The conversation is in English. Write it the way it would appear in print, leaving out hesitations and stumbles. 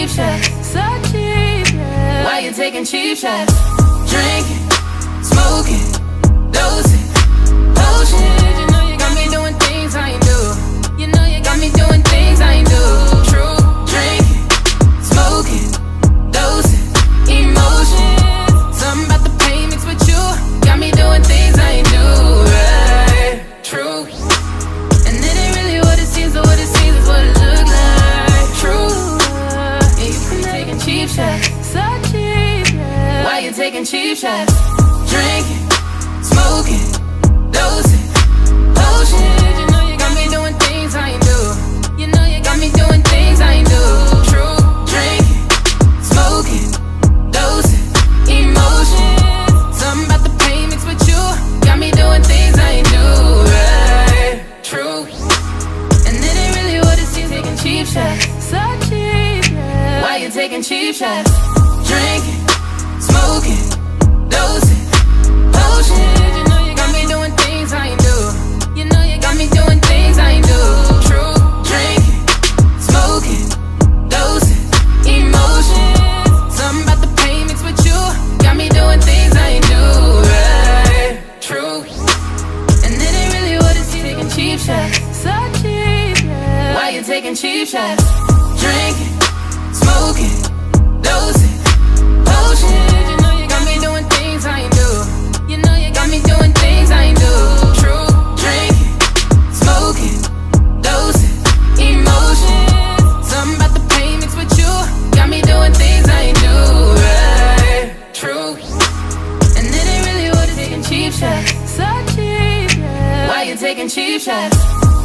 cheap shots, so cheap. Yeah. Why you taking cheap shots? Drinking, smoking, dosing, potion. You know you got me doing things I ain't do. You know you got me doing things I ain't do. True, drinking, smoking, dosing, emotion. Something about the pain mixed with you got me doing things I ain't do. Right, true. And it ain't really what it seems, but what it seems is what it looks like. Cheap shots, so cheap, yeah. Why you taking cheap shots? Drinking, smoking, dosing, potion. You know you got me doing things I ain't do. You know you got me doing things I ain't do. True, drinking, smoking, dosing, emotion. Something about the pain mixed with you got me doing things I ain't do. Right, true. And it ain't really what it seems. Taking cheap shots, so cheap. Why you taking cheap shots? Drinking, smoking, dosing, potion. You know you got me doing things I ain't do. You know you got me doing things I ain't do. True, drinking, smoking, dosing, emotion. Something about the pain mixed with you got me doing things I ain't do. Right, true. And it ain't really what it's taking cheap shots, so cheap. Yeah. Why you taking cheap shots? Drinking, smoking, dosing, potion. You know you got me doing things I ain't do. You know you got me doing things I ain't do. True, drinking, smoking, dosing, emotion. Something about the pain mixed with you got me doing things I ain't do. Right, true. And it ain't really what it's taking cheap shots, so cheap. Yeah. Why you taking cheap shots?